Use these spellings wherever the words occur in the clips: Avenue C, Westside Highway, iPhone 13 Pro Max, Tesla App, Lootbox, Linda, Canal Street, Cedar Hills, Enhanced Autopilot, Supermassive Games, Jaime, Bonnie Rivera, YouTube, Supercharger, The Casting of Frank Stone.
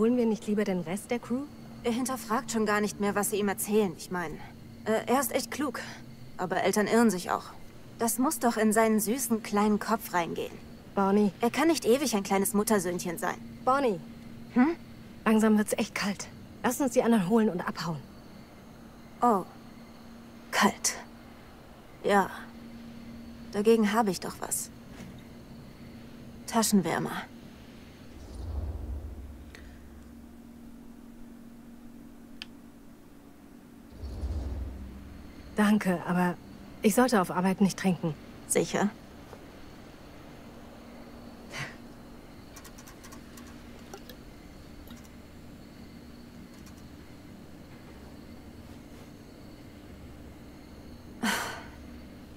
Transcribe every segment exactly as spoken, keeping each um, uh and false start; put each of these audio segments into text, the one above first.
Holen wir nicht lieber den Rest der Crew? Er hinterfragt schon gar nicht mehr, was sie ihm erzählen. Ich meine, äh, er ist echt klug. Aber Eltern irren sich auch. Das muss doch in seinen süßen, kleinen Kopf reingehen. Bonnie. Er kann nicht ewig ein kleines Muttersöhnchen sein. Bonnie. Hm? Langsam wird's echt kalt. Lass uns die anderen holen und abhauen. Oh. Kalt. Ja. Dagegen habe ich doch was. Taschenwärmer. Danke, aber ich sollte auf Arbeit nicht trinken. Sicher?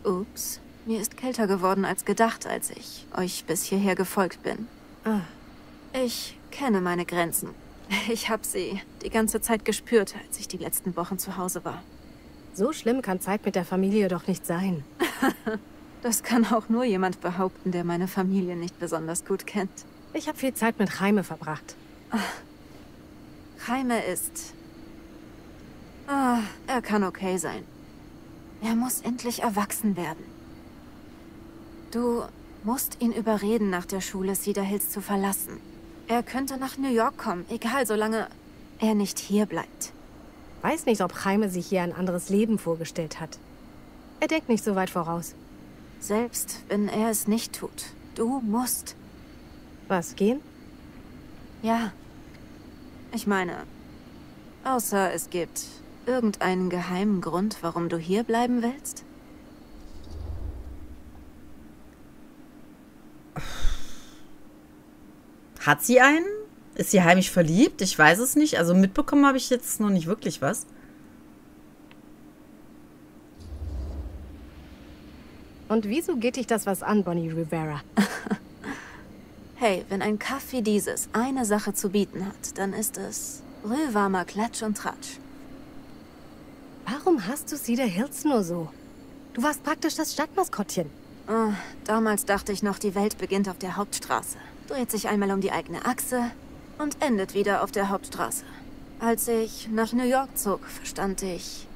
Ups, mir ist kälter geworden als gedacht, als ich euch bis hierher gefolgt bin. Ah. Ich kenne meine Grenzen. Ich habe sie die ganze Zeit gespürt, als ich die letzten Wochen zu Hause war. So schlimm kann Zeit mit der Familie doch nicht sein. Das kann auch nur jemand behaupten, der meine Familie nicht besonders gut kennt. Ich habe viel Zeit mit Jaime verbracht. Jaime ist... Ah, er kann okay sein. Er muss endlich erwachsen werden. Du musst ihn überreden, nach der Schule Cedar Hills zu verlassen. Er könnte nach New York kommen, egal, solange er nicht hier bleibt. Ich weiß nicht, ob Jaime sich hier ein anderes Leben vorgestellt hat. Er denkt nicht so weit voraus. Selbst wenn er es nicht tut. Du musst. Was, gehen? Ja. Ich meine, außer es gibt irgendeinen geheimen Grund, warum du hier bleiben willst? Hat sie einen? Ist sie heimlich verliebt? Ich weiß es nicht. Also mitbekommen habe ich jetzt noch nicht wirklich was. Und wieso geht dich das was an, Bonnie Rivera? Hey, wenn ein Kaff wie dieses eine Sache zu bieten hat, dann ist es rührwarmer Klatsch und Tratsch. Warum hast du Cedar Hills nur so? Du warst praktisch das Stadtmaskottchen. Oh, damals dachte ich noch, die Welt beginnt auf der Hauptstraße. Dreht sich einmal um die eigene Achse und endet wieder auf der Hauptstraße. Als ich nach New York zog, verstand ich,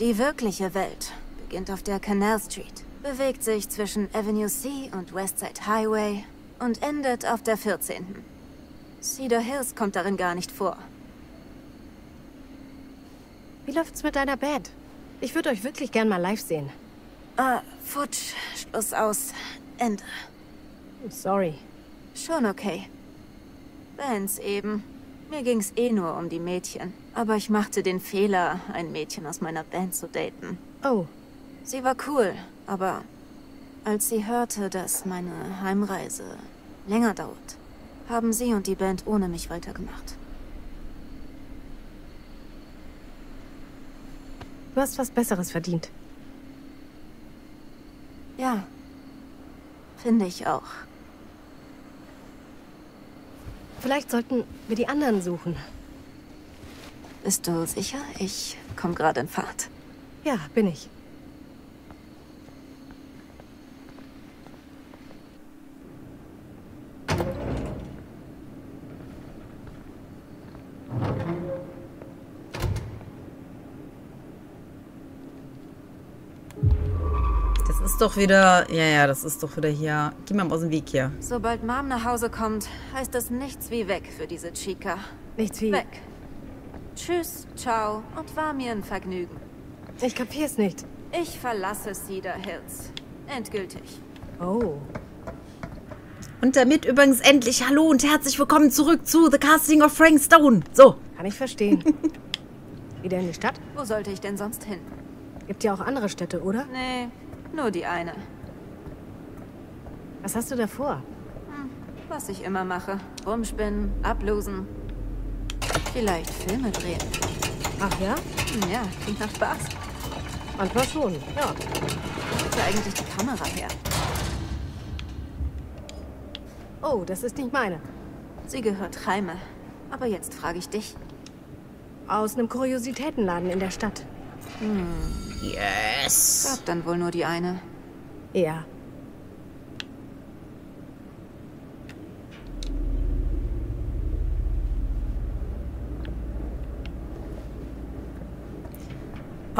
die wirkliche Welt beginnt auf der Canal Street, bewegt sich zwischen Avenue C und Westside Highway und endet auf der vierzehnten. Cedar Hills kommt darin gar nicht vor. Wie läuft's mit deiner Band? Ich würde euch wirklich gern mal live sehen. Ah, futsch, Schluss aus, Ende. Sorry. Schon okay. Bands eben. Mir ging's eh nur um die Mädchen. Aber ich machte den Fehler, ein Mädchen aus meiner Band zu daten. Oh. Sie war cool, aber als sie hörte, dass meine Heimreise länger dauert, haben sie und die Band ohne mich weitergemacht. Du hast was Besseres verdient. Ja. Finde ich auch. Vielleicht sollten wir die anderen suchen. Bist du sicher? Ich komme gerade in Fahrt. Ja, bin ich. Das ist doch wieder... Ja, ja, das ist doch wieder hier... Geh mal aus dem Weg hier. Sobald Mom nach Hause kommt, heißt es nichts wie weg für diese Chica. Nichts wie... Weg. Tschüss, ciao und war mir ein Vergnügen. Ich kapier's nicht. Ich verlasse Cedar Hills. Endgültig. Oh. Und damit übrigens endlich hallo und herzlich willkommen zurück zu The Casting of Frank Stone. So. Kann ich verstehen. Wieder in die Stadt? Wo sollte ich denn sonst hin? Gibt ja auch andere Städte, oder? Nee. Nur die eine. Was hast du da vor? Hm, was ich immer mache. Rumspinnen, ablosen. Vielleicht Filme drehen. Ach ja? Ja, klingt nach Spaß. Manchmal schon, ja. Wo ist da eigentlich die Kamera her? Oh, das ist nicht meine. Sie gehört Jaime. Aber jetzt frage ich dich. Aus einem Kuriositätenladen in der Stadt. Hm. Yes. Gab dann wohl nur die eine. Ja.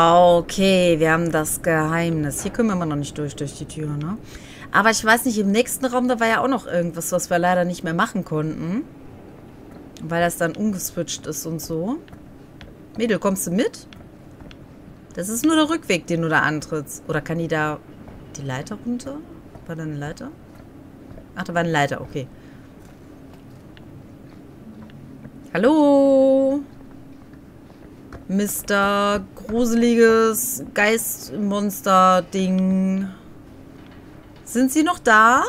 Okay, wir haben das Geheimnis. Hier können wir immer noch nicht durch, durch die Tür, ne? Aber ich weiß nicht, im nächsten Raum, da war ja auch noch irgendwas, was wir leider nicht mehr machen konnten. Weil das dann umgeswitcht ist und so. Mädel, kommst du mit? Das ist nur der Rückweg, den du da antrittst. Oder kann die da die Leiter runter? War da eine Leiter? Ach, da war eine Leiter, okay. Hallo? Mister Gruseliges Geistmonster-Ding. Sind Sie noch da?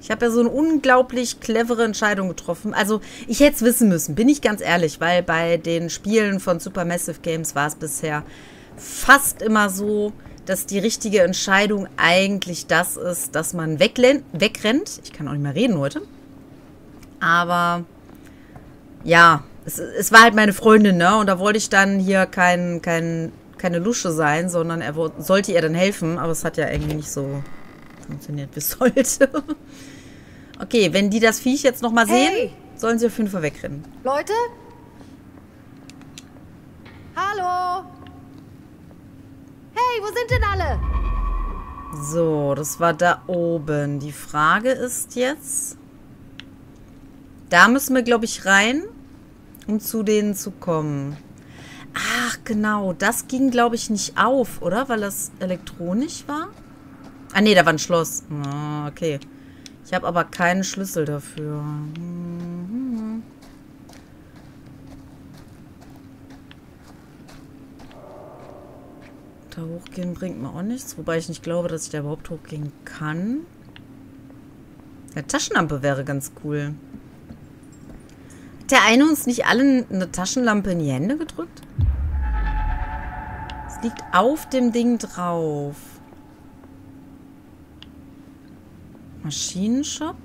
Ich habe ja so eine unglaublich clevere Entscheidung getroffen. Also, ich hätte es wissen müssen, bin ich ganz ehrlich, weil bei den Spielen von Supermassive Games war es bisher fast immer so, dass die richtige Entscheidung eigentlich das ist, dass man wegrennt. Ich kann auch nicht mehr reden heute. Aber, ja, es, es war halt meine Freundin, ne? Und da wollte ich dann hier kein, kein, keine Lusche sein, sondern er sollte ihr dann helfen. Aber es hat ja irgendwie nicht so funktioniert, wie es sollte. Okay, wenn die das Viech jetzt nochmal sehen, hey, sollen sie auf jeden Fall wegrennen. Leute? Hallo? Hey, wo sind denn alle? So, das war da oben. Die Frage ist jetzt... Da müssen wir, glaube ich, rein, um zu denen zu kommen. Ach, genau. Das ging, glaube ich, nicht auf, oder? Weil das elektronisch war? Ah, nee, da war ein Schloss. Ah, okay. Ich habe aber keinen Schlüssel dafür. Mhm. Da hochgehen bringt mir auch nichts. Wobei ich nicht glaube, dass ich da überhaupt hochgehen kann. Eine Taschenlampe wäre ganz cool. Hat der eine uns nicht allen eine Taschenlampe in die Hände gedrückt? Es liegt auf dem Ding drauf. Maschinenshop?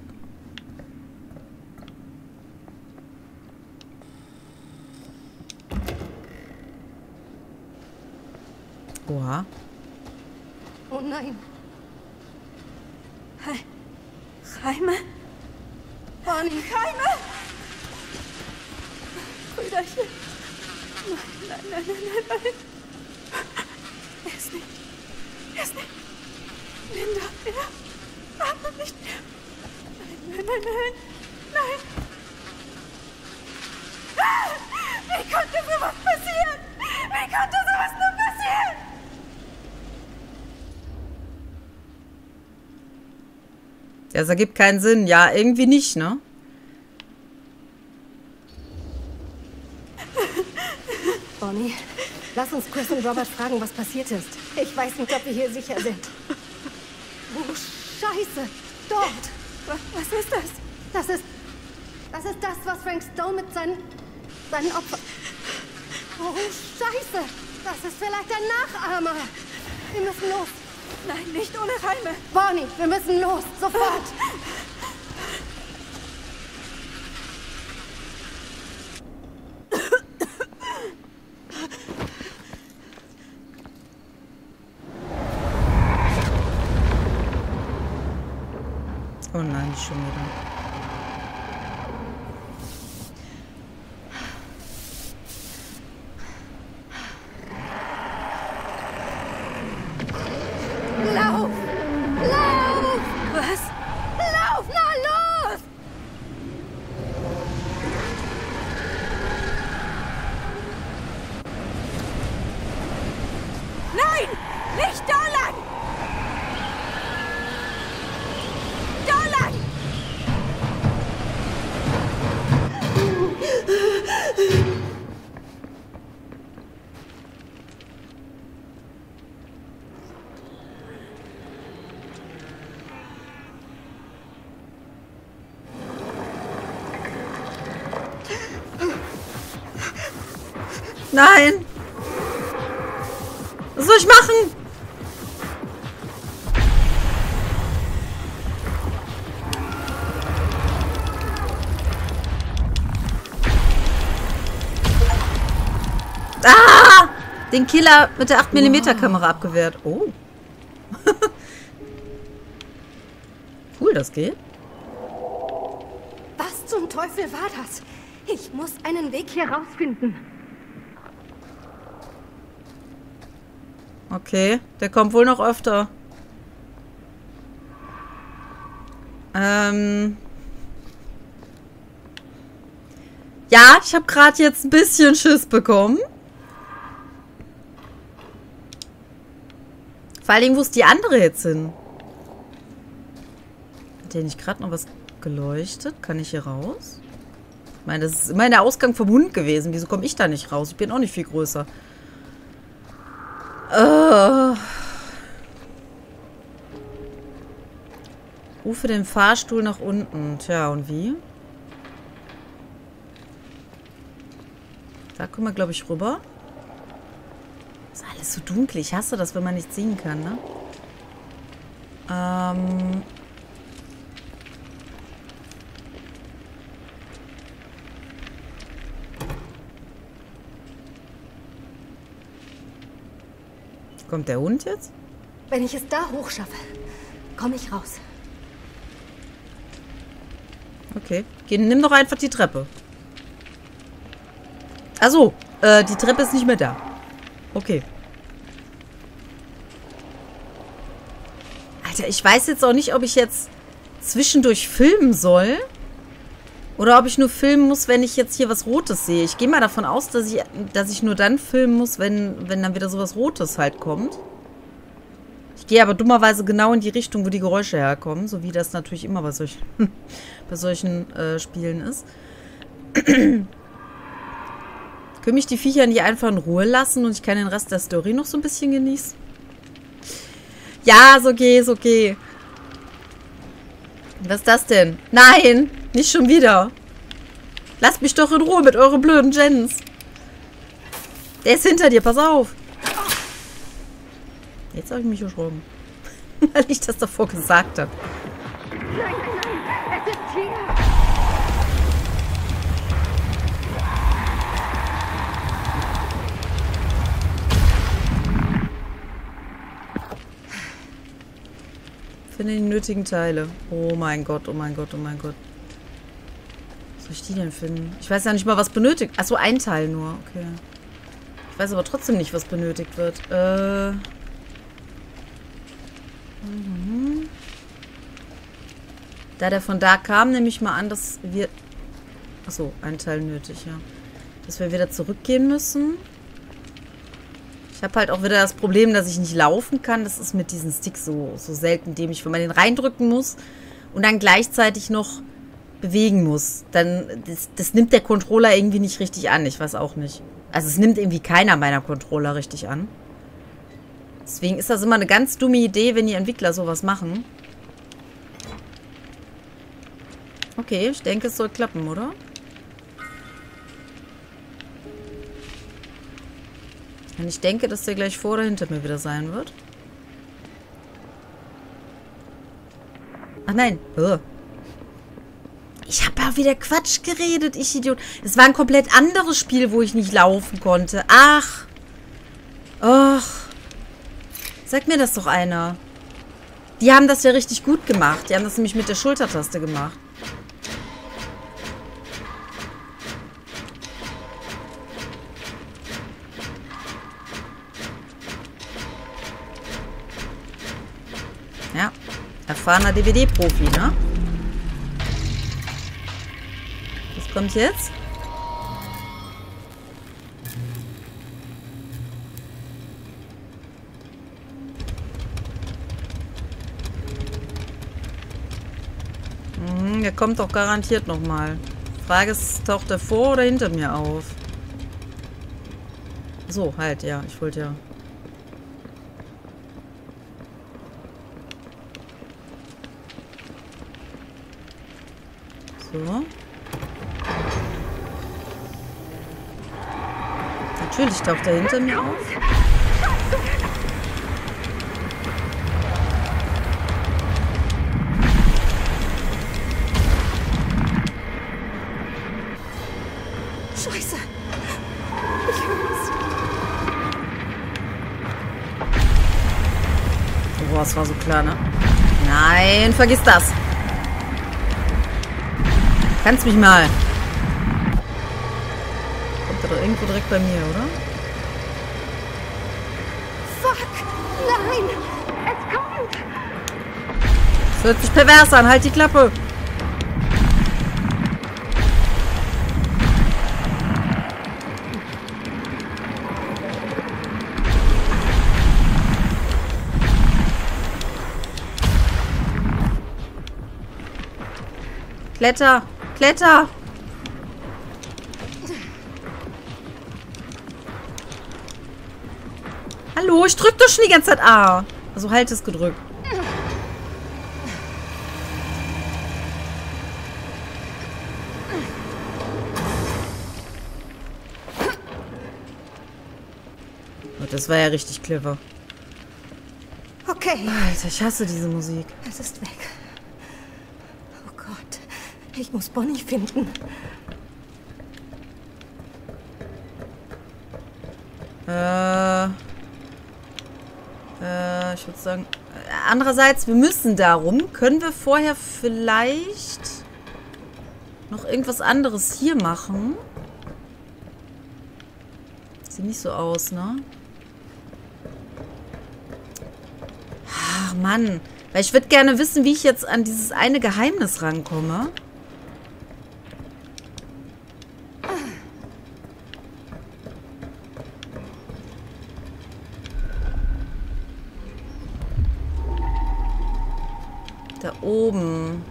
Oha. Oh nein. Jaime? Bonnie, Jaime! Brüderchen. Nein, nein, nein, nein, nein. Er ist nicht. Er ist nicht. Linda, er... Aber nicht mehr. Nein, nein, nein, nein. Wie konnte sowas passieren? Wie konnte sowas nur passieren? Das ergibt keinen Sinn. Ja, irgendwie nicht, ne? Bonnie, lass uns Chris und Robert fragen, was passiert ist. Ich weiß nicht, ob wir hier sicher sind. Oh, Scheiße! Dort! Was ist das? Das ist... Das ist das, was Frank Stone mit seinen... seinen Opfern... Oh, Scheiße! Das ist vielleicht ein Nachahmer! Wir müssen los! Nein, nicht ohne Jaime! Bonnie, wir müssen los! Sofort! Oh nein, schon wieder. Lauf! Lauf! Was? Lauf! Na los! Nein! Nicht da lang! Nein! Was soll ich machen? Ah! Den Killer mit der acht Millimeter Kamera abgewehrt. Oh. Cool, das geht. Was zum Teufel war das? Ich muss einen Weg hier rausfinden. Okay, der kommt wohl noch öfter. Ähm... Ja, ich habe gerade jetzt ein bisschen Schiss bekommen. Vor allem, wo ist die andere jetzt hin? Hat hier nicht gerade noch was geleuchtet? Kann ich hier raus? Ich meine, das ist immer der Ausgang vom Hund gewesen. Wieso komme ich da nicht raus? Ich bin auch nicht viel größer. Uh. Rufe den Fahrstuhl nach unten. Tja, und wie? Da kommen wir, glaube ich, rüber. Ist alles so dunkel. Ich hasse das, wenn man nichts sehen kann, ne? Ähm. Kommt der Hund jetzt? Wenn ich es da hochschaffe, komme ich raus. Okay. Geh, nimm doch einfach die Treppe. Ach so, äh, die Treppe ist nicht mehr da. Okay. Alter, ich weiß jetzt auch nicht, ob ich jetzt zwischendurch filmen soll. Oder ob ich nur filmen muss, wenn ich jetzt hier was Rotes sehe. Ich gehe mal davon aus, dass ich, dass ich nur dann filmen muss, wenn, wenn dann wieder sowas Rotes halt kommt. Ich gehe aber dummerweise genau in die Richtung, wo die Geräusche herkommen. So wie das natürlich immer bei solchen, bei solchen äh, Spielen ist. Können mich die Viecher nicht einfach in Ruhe lassen und ich kann den Rest der Story noch so ein bisschen genießen? Ja, ist okay, ist okay. Was ist das denn? Nein, nicht schon wieder. Lasst mich doch in Ruhe mit euren blöden Jens. Der ist hinter dir, pass auf. Jetzt habe ich mich erschrocken. Weil ich das davor gesagt habe. Nein, nein, nein, es ist hier. Finde die nötigen Teile. Oh mein Gott, oh mein Gott, oh mein Gott. Was soll ich die denn finden? Ich weiß ja nicht mal, was benötigt. Achso, ein Teil nur. Okay. Ich weiß aber trotzdem nicht, was benötigt wird. Äh. Mhm. Da der von da kam, nehme ich mal an, dass wir... Achso, ein Teil nötig, ja. Dass wir wieder zurückgehen müssen. Ich habe halt auch wieder das Problem, dass ich nicht laufen kann. Das ist mit diesen Sticks so, so selten dämlich, wenn man den reindrücken muss und dann gleichzeitig noch bewegen muss. Dann, das, das nimmt der Controller irgendwie nicht richtig an. Ich weiß auch nicht. Also es nimmt irgendwie keiner meiner Controller richtig an. Deswegen ist das immer eine ganz dumme Idee, wenn die Entwickler sowas machen. Okay, ich denke, es soll klappen, oder? Und ich denke, dass der gleich vor oder hinter mir wieder sein wird. Ach nein. Ugh. Ich habe ja wieder Quatsch geredet, ich Idiot. Es war ein komplett anderes Spiel, wo ich nicht laufen konnte. Ach. Och. Sag mir das doch einer. Die haben das ja richtig gut gemacht. Die haben das nämlich mit der Schultertaste gemacht. Ja, erfahrener D V D-Profi, ne? Was kommt jetzt? Mhm, der kommt doch garantiert nochmal. Frage ist, taucht er vor oder hinter mir auf? So, halt, ja, ich wollte ja... So. Natürlich taucht er hinter mir auf. Scheiße. Ich hör's. Boah, es war so klar, ne? Nein, vergiss das. Kannst mich mal. irgendwo direkt bei mir, oder? Fuck! Nein! Es kommt! Es hört sich pervers an. Halt die Klappe! Kletter! Kletter! Hallo, ich drück doch schon die ganze Zeit A. Also halt es gedrückt. Oh, das war ja richtig clever. Okay. Alter, ich hasse diese Musik. Es ist weg. Oh Gott. Ich muss Bonnie finden. Äh... Äh, ich würde sagen... Andererseits, wir müssen darum. Können wir vorher vielleicht noch irgendwas anderes hier machen? Sieht nicht so aus, ne? Ach, Mann. Weil ich würde gerne wissen, wie ich jetzt an dieses eine Geheimnis rankomme. Da oben.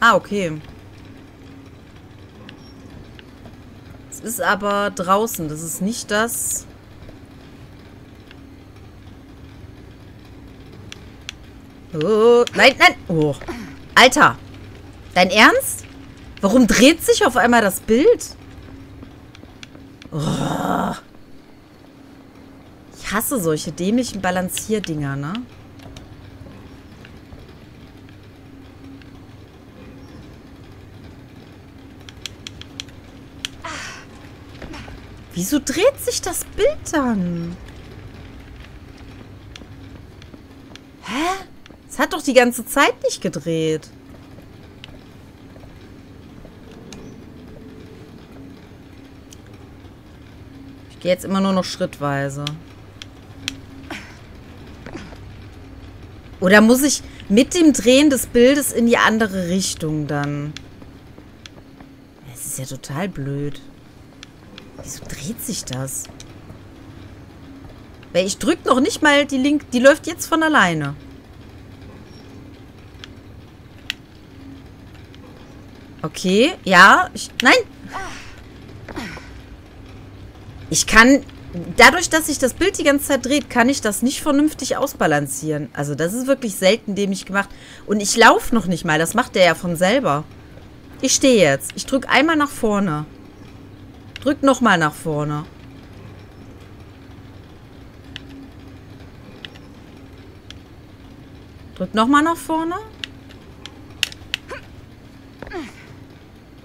Ah, okay. Es ist aber draußen. Das ist nicht das. Oh, nein, nein. Oh. Alter. Dein Ernst? Warum dreht sich auf einmal das Bild? Oh. Ich hasse solche dämlichen Balancierdinger, ne? Wieso dreht sich das Bild dann? Hä? Es hat doch die ganze Zeit nicht gedreht. Ich gehe jetzt immer nur noch schrittweise. Oder muss ich mit dem Drehen des Bildes in die andere Richtung dann? Es ist ja total blöd. Wieso dreht sich das? Weil ich drück noch nicht mal die Link. Die läuft jetzt von alleine. Okay, ja. Ich, nein. Ich kann... Dadurch, dass sich das Bild die ganze Zeit dreht, kann ich das nicht vernünftig ausbalancieren. Also das ist wirklich selten dämlich gemacht. Und ich laufe noch nicht mal. Das macht der ja von selber. Ich stehe jetzt. Ich drück einmal nach vorne. Drück nochmal nach vorne. Drück nochmal nach vorne.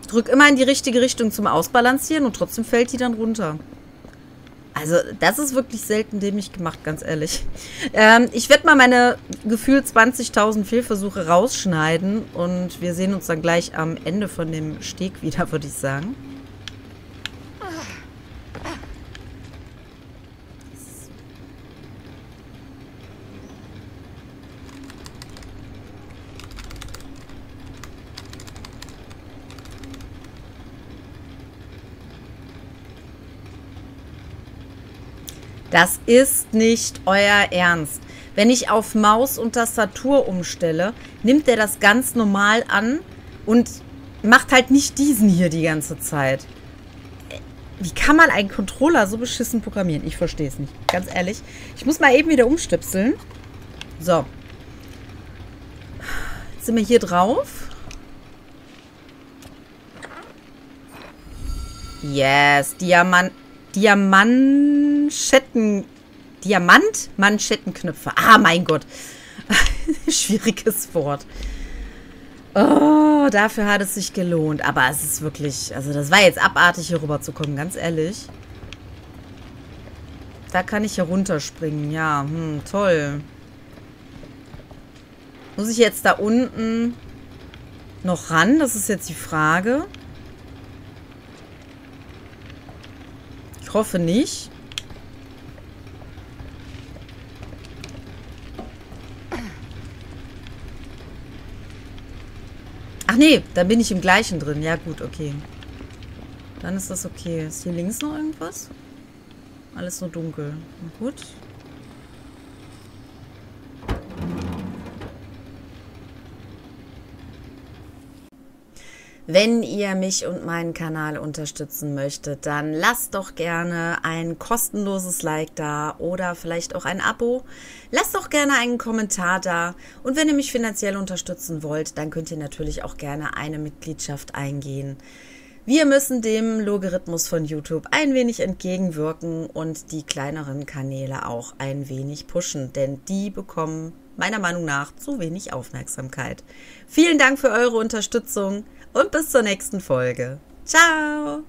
Drück immer in die richtige Richtung zum Ausbalancieren und trotzdem fällt die dann runter. Also das ist wirklich selten dämlich gemacht, ganz ehrlich. Ähm, ich werde mal meine gefühlt zwanzigtausend Fehlversuche rausschneiden und wir sehen uns dann gleich am Ende von dem Steg wieder, würde ich sagen. Das ist nicht euer Ernst. Wenn ich auf Maus und Tastatur umstelle, nimmt er das ganz normal an und macht halt nicht diesen hier die ganze Zeit. Wie kann man einen Controller so beschissen programmieren? Ich verstehe es nicht, ganz ehrlich. Ich muss mal eben wieder umstöpseln. So. Jetzt sind wir hier drauf. Yes, Diamant... Diamant... Manschetten... Diamant? Manschettenknöpfe. Ah, mein Gott. Schwieriges Wort. Oh, dafür hat es sich gelohnt. Aber es ist wirklich... Also das war jetzt abartig, hier rüber zu kommen, ganz ehrlich. Da kann ich hier runterspringen. Ja, hm, toll. Muss ich jetzt da unten noch ran? Das ist jetzt die Frage. Ich hoffe nicht. Ach nee, da bin ich im gleichen drin. Ja gut, okay. Dann ist das okay. Ist hier links noch irgendwas? Alles nur dunkel. Na gut. Wenn ihr mich und meinen Kanal unterstützen möchtet, dann lasst doch gerne ein kostenloses Like da oder vielleicht auch ein Abo. Lasst doch gerne einen Kommentar da. Und wenn ihr mich finanziell unterstützen wollt, dann könnt ihr natürlich auch gerne eine Mitgliedschaft eingehen. Wir müssen dem Logarithmus von YouTube ein wenig entgegenwirken und die kleineren Kanäle auch ein wenig pushen, denn die bekommen meiner Meinung nach zu wenig Aufmerksamkeit. Vielen Dank für eure Unterstützung. Und bis zur nächsten Folge. Ciao!